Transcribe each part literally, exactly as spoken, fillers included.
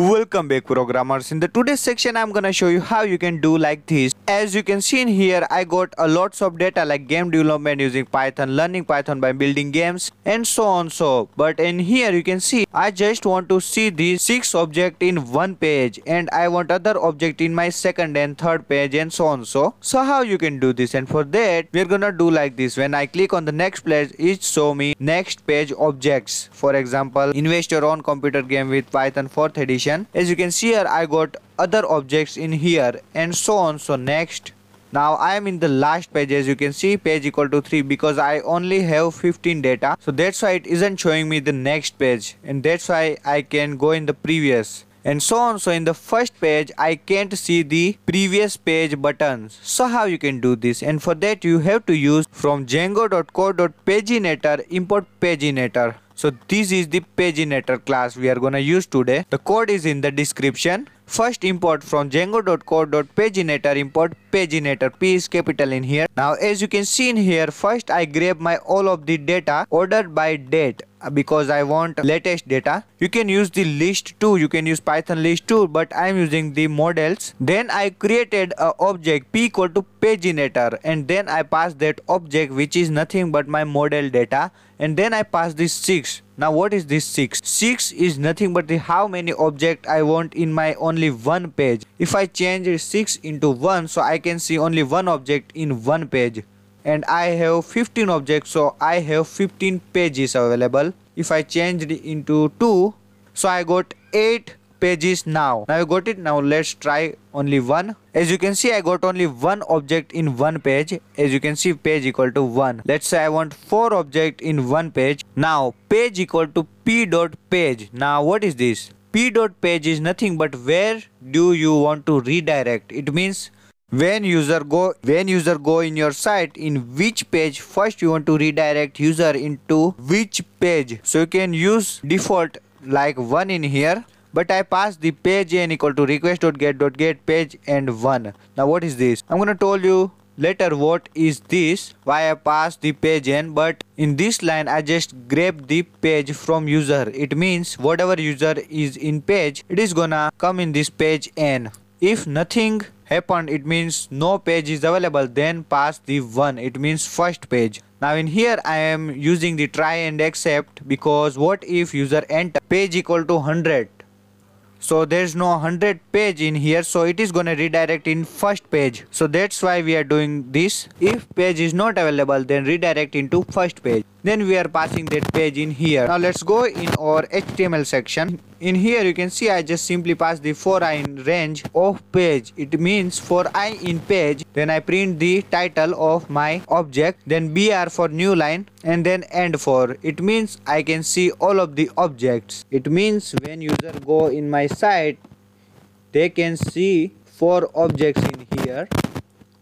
Welcome back, programmers. In the today's section, I'm gonna show you how you can do like this. As you can see in here, I got a lots of data like game development using Python, learning Python by building games, and so on. So but in here you can see I just want to see these six objects in one page, and I want other object in my second and third page, and so on. So so how you can do this? And for that we're gonna do like this. When I click on the next page, it show me next page objects. For example, invest your own computer game with Python fourth edition. As you can see here, I got other objects in here, and so on. So next, now I am in the last page. As you can see, page equal to three, because I only have fifteen data, so that's why it isn't showing me the next page, and that's why I can go in the previous, and so on. So in the first page I can't see the previous page buttons. So how you can do this? And for that you have to use from django dot core dot paginator import paginator. So this is the paginator class we are gonna use today. The code is in the description. First import from django dot core dot paginator import paginator. P is capital in here. Now as you can see in here, first I grab my all of the data ordered by date, because I want latest data. You can use the list too, you can use Python list too, but I am using the models. Then I created a object p equal to paginator, and then I pass that object, which is nothing but my model data, and then I pass this six. Now what is this six? six is nothing but the how many object I want in my only one page. If I change six into one, so I can see only one object in one page. And I have fifteen objects, so I have fifteen pages available. If I changed into two, so I got eight pages now. Now you got it. Now let's try only one. As you can see, I got only one object in one page. As you can see, page equal to one. Let's say I want four object in one page. Now page equal to p dot page. Now what is this? P dot page is nothing but where do you want to redirect. It means when user go when user go in your site, in which page first you want to redirect user into which page. So you can use default like one in here, but I pass the page n equal to request.get.get page and one. Now what is this? I'm gonna tell you later what is this, why I pass the page n, but in this line I just grab the page from user. It means whatever user is in page, it is gonna come in this page n. If nothing happened, it means no page is available, then pass the one. It means first page. Now in here I am using the try and except, because what if user enter page equal to one hundred? So there's no one hundred page in here, so it is gonna redirect in first page. So that's why we are doing this. If page is not available, then redirect into first page. Then we are passing that page in here. Now let's go in our H T M L section. In here you can see I just simply pass the for I in range of page. It means for I in page, then I print the title of my object, then B R for new line, and then end for. It means I can see all of the objects. It means when user go in my site, they can see four objects in here.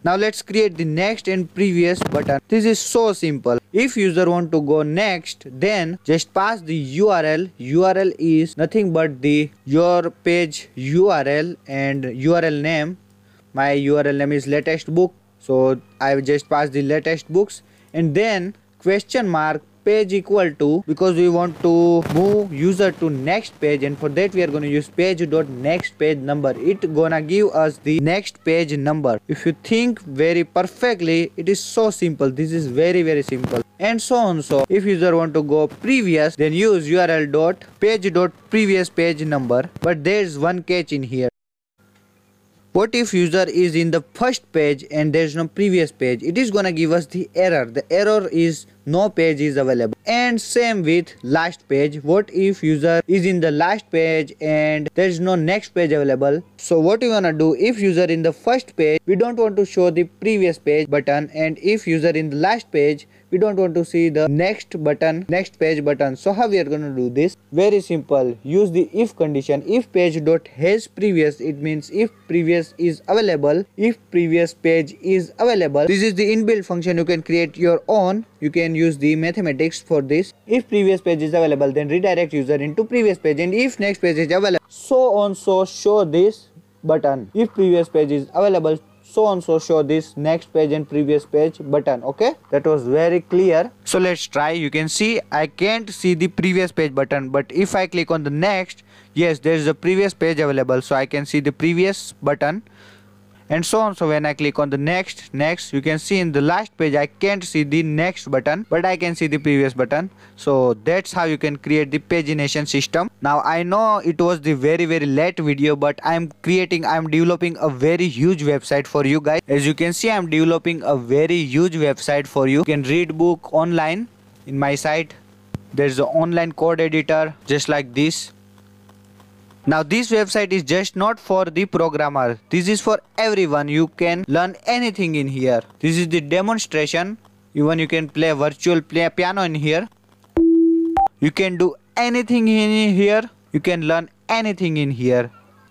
Now let's create the next and previous button. This is so simple. If user want to go next, then just pass the U R L. U R L is nothing but the your page U R L and U R L name. My U R L name is latest book, so I just pass the latest books, and then question mark page equal to, because we want to move user to next page, and for that we are going to use page dot next page number. It gonna give us the next page number. If you think very perfectly, it is so simple. This is very very simple, and so on. So if user want to go previous, then use U R L dot page dot previous page number. But there's one catch in here. What if user is in the first page and there's no previous page? It is gonna give us the error. The error is no page is available. And same with last page. What if user is in the last page and there's no next page available? So what you wanna do, if user in the first page, we don't want to show the previous page button, and if user in the last page, we don't want to see the next button, next page button. So how we are going to do this? Very simple. Use the if condition. If page dot has previous, it means if previous is available, if previous page is available. This is the inbuilt function. You can create your own. You can use the mathematics for this. If previous page is available, then redirect user into previous page, and if next page is available, so on. So show this button. If previous page is available, so and so show this next page and previous page button. Okay, that was very clear. So let's try. You can see I can't see the previous page button, but if I click on the next, yes, there is a previous page available, so I can see the previous button and so on. So when I click on the next, next, you can see in the last page I can't see the next button, but I can see the previous button. So that's how you can create the pagination system. Now I know it was the very very late video, but I'm creating, I'm developing a very huge website for you guys. As you can see, I'm developing a very huge website for you. You can read book online in my site. There's an online code editor just like this. Now this website is just not for the programmer, this is for everyone. You can learn anything in here. This is the demonstration. Even you can play virtual play piano in here. You can do anything in here. You can learn anything in here.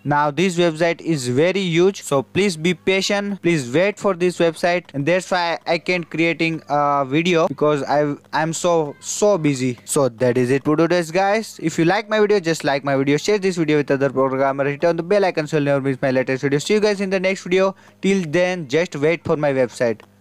Now this website is very huge, so please be patient, please wait for this website. And that's why I can't creating a video, because I I'm so so busy. So that is it for today's guys. If you like my video, just like my video, share this video with other programmers, hit on the bell icon so you'll never miss my latest video. See you guys in the next video. Till then, just wait for my website.